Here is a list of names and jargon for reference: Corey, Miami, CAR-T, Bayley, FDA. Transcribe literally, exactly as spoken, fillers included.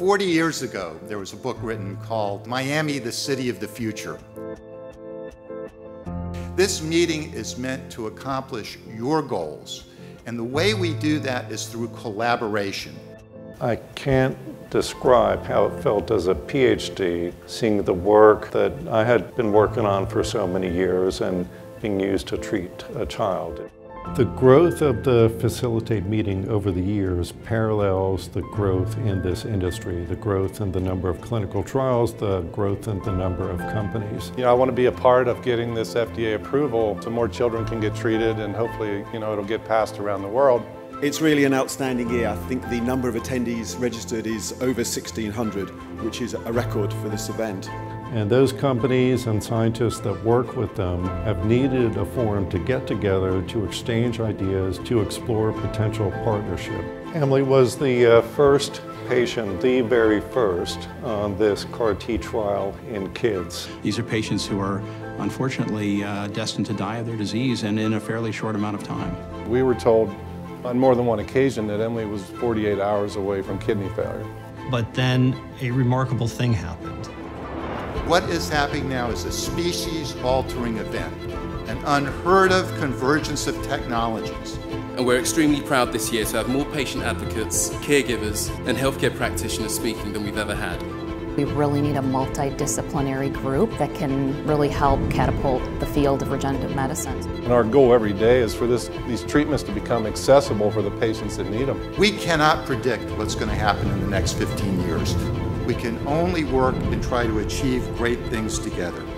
Forty years ago, there was a book written called Miami, the City of the Future. This meeting is meant to accomplish your goals, and the way we do that is through collaboration. I can't describe how it felt as a PhD, seeing the work that I had been working on for so many years and being used to treat a child. The growth of the Facilitate meeting over the years parallels the growth in this industry, the growth in the number of clinical trials, the growth in the number of companies. You know, I want to be a part of getting this F D A approval so more children can get treated, and hopefully, you know, it'll get passed around the world. It's really an outstanding year. I think the number of attendees registered is over sixteen hundred, which is a record for this event. And those companies and scientists that work with them have needed a forum to get together, to exchange ideas, to explore potential partnership. Emily was the uh, first patient, the very first, on this C A R T trial in kids. These are patients who are unfortunately uh, destined to die of their disease, and in a fairly short amount of time. We were told on more than one occasion that Emily was forty-eight hours away from kidney failure. But then a remarkable thing happened. What is happening now is a species-altering event, an unheard-of convergence of technologies. And we're extremely proud this year to have more patient advocates, caregivers, and healthcare practitioners speaking than we've ever had. We really need a multidisciplinary group that can really help catapult the field of regenerative medicine. And our goal every day is for this, these treatments to become accessible for the patients that need them. We cannot predict what's going to happen in the next fifteen years. We can only work and try to achieve great things together.